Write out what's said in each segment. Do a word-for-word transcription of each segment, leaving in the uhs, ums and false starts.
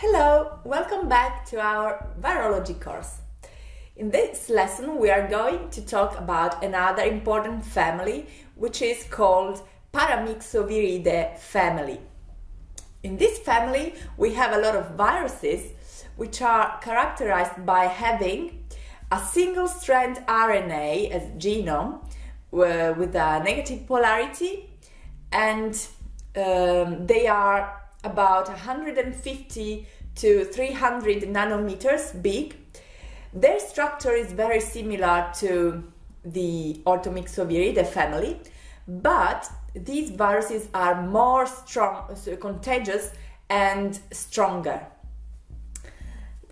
Hello, welcome back to our virology course. In this lesson we are going to talk about another important family which is called Paramyxoviridae family. In this family we have a lot of viruses which are characterized by having a single strand R N A as genome uh, with a negative polarity, and um, they are about one hundred fifty to three hundred nanometers big. Their structure is very similar to the Orthomyxoviridae family, but these viruses are more strong, so contagious and stronger.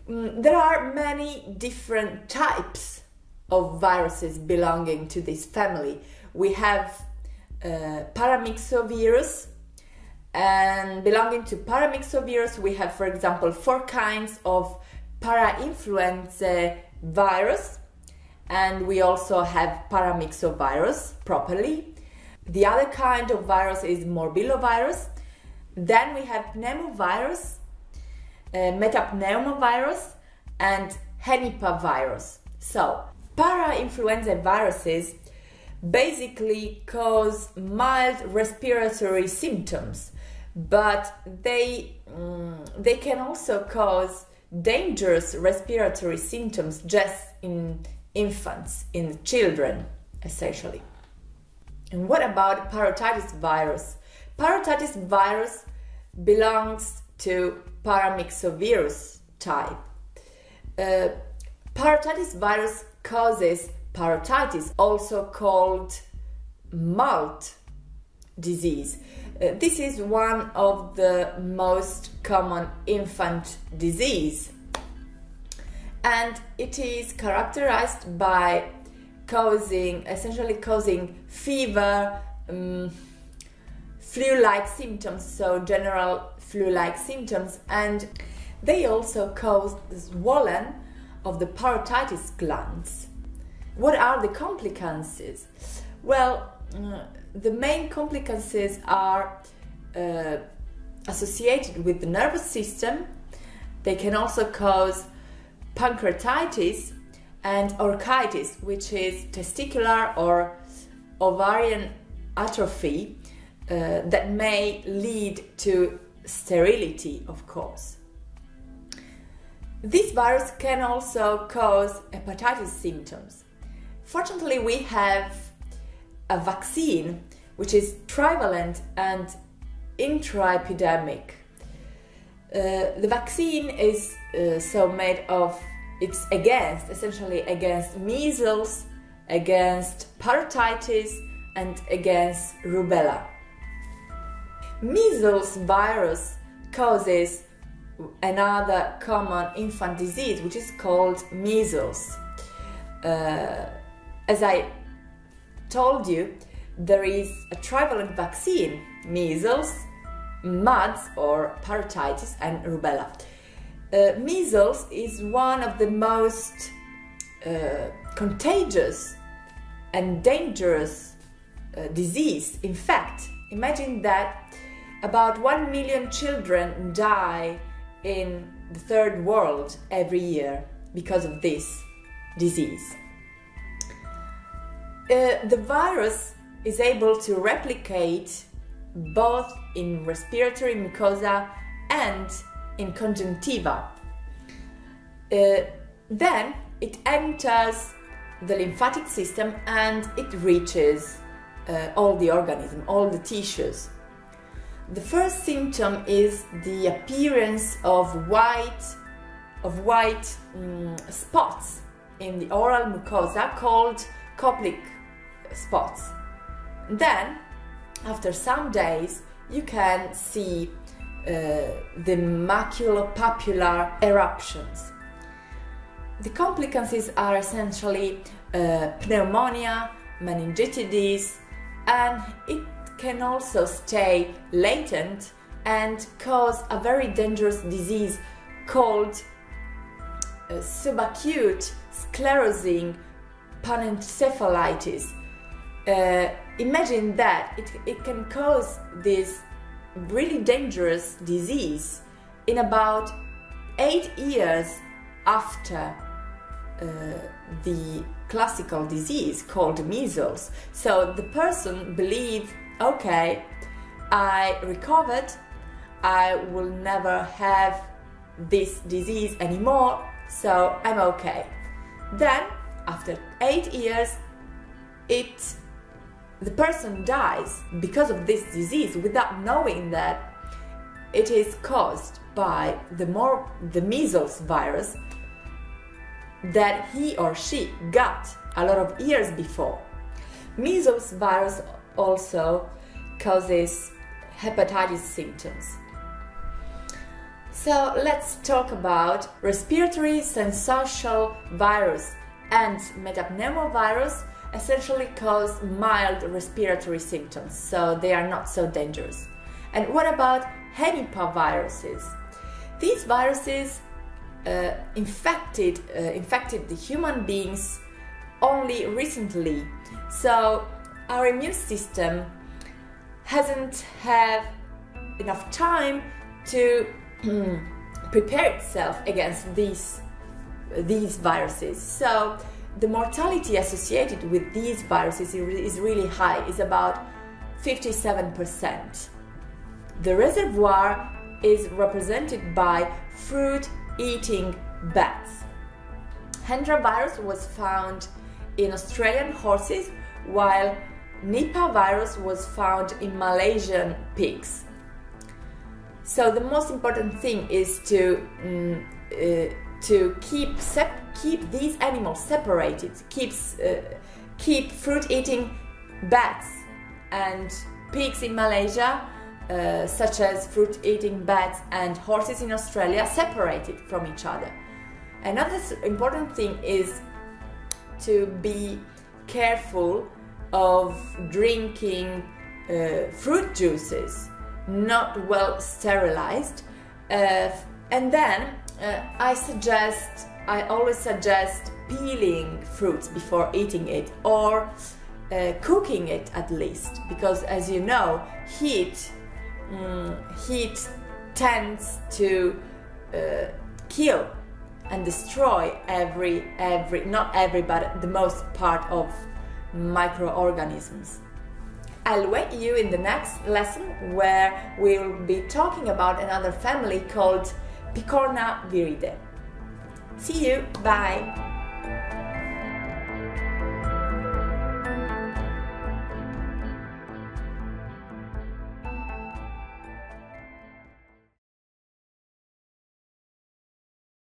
There are many different types of viruses belonging to this family. We have uh, Paramyxovirus, and belonging to Paramyxovirus, we have, for example, four kinds of parainfluenza virus, and we also have paramyxovirus properly. The other kind of virus is morbillivirus. Then we have pneumovirus, uh, metapneumovirus, and henipavirus. So, parainfluenza viruses basically cause mild respiratory symptoms, but they, um, they can also cause dangerous respiratory symptoms just in infants, in children, essentially. And what about parotitis virus? Parotitis virus belongs to paramyxovirus type. Uh, parotitis virus causes parotitis, also called malt disease. Uh, this is one of the most common infant disease, and it is characterized by causing, essentially causing fever, um, flu-like symptoms, so general flu-like symptoms, and they also cause swelling of the parotitis glands. What are the complications? Well, uh, the main complications are uh, associated with the nervous system. They can also cause pancreatitis and orchitis, which is testicular or ovarian atrophy uh, that may lead to sterility, of course. This virus can also cause hepatitis symptoms. Fortunately, we have a vaccine which is trivalent and intraepidemic. Uh, the vaccine is uh, so made of, it's against, essentially against measles, against parotitis, and against rubella. Measles virus causes another common infant disease which is called measles. Uh, As I told you, there is a trivalent vaccine, measles, M U D S or parotitis and rubella. Uh, measles is one of the most uh, contagious and dangerous uh, disease. In fact, imagine that about one million children die in the third world every year because of this disease. Uh, the virus is able to replicate both in respiratory mucosa and in conjunctiva. Uh, then it enters the lymphatic system and it reaches uh, all the organism, all the tissues. The first symptom is the appearance of white, of white um, spots in the oral mucosa called Koplik spots. Then, after some days, you can see uh, the maculopapular eruptions. The complications are essentially uh, pneumonia, meningitis, and it can also stay latent and cause a very dangerous disease called uh, subacute sclerosing panencephalitis. Uh, imagine that it, it can cause this really dangerous disease in about eight years after uh, the classical disease called measles. So the person believes, okay, I recovered, I will never have this disease anymore, so I'm okay. Then after eight years it the person dies because of this disease without knowing that it is caused by the more the measles virus that he or she got a lot of years before. Measles virus also causes hepatitis symptoms. So let's talk about respiratory syncytial virus and metapneumovirus. Essentially cause mild respiratory symptoms, so they are not so dangerous. And what about henipaviruses? These viruses uh, infected uh, infected the human beings only recently, so our immune system hasn't have enough time to prepare itself against these these viruses. So the mortality associated with these viruses is really high, is about fifty-seven percent. The reservoir is represented by fruit-eating bats. Hendra virus was found in Australian horses, while Nipah virus was found in Malaysian pigs. So the most important thing is to um, uh, to keep sep keep these animals separated, keeps uh, keep fruit-eating bats and pigs in Malaysia, uh, such as fruit-eating bats and horses in Australia, separated from each other. Another important thing is to be careful of drinking uh, fruit juices not well sterilized, uh, and then Uh, I suggest, I always suggest peeling fruits before eating it, or uh, cooking it at least, because as you know, heat um, heat tends to uh, kill and destroy every every not every but the most part of microorganisms. I'll wait you in the next lesson, where we'll be talking about another family called Picornaviridae. See you, bye!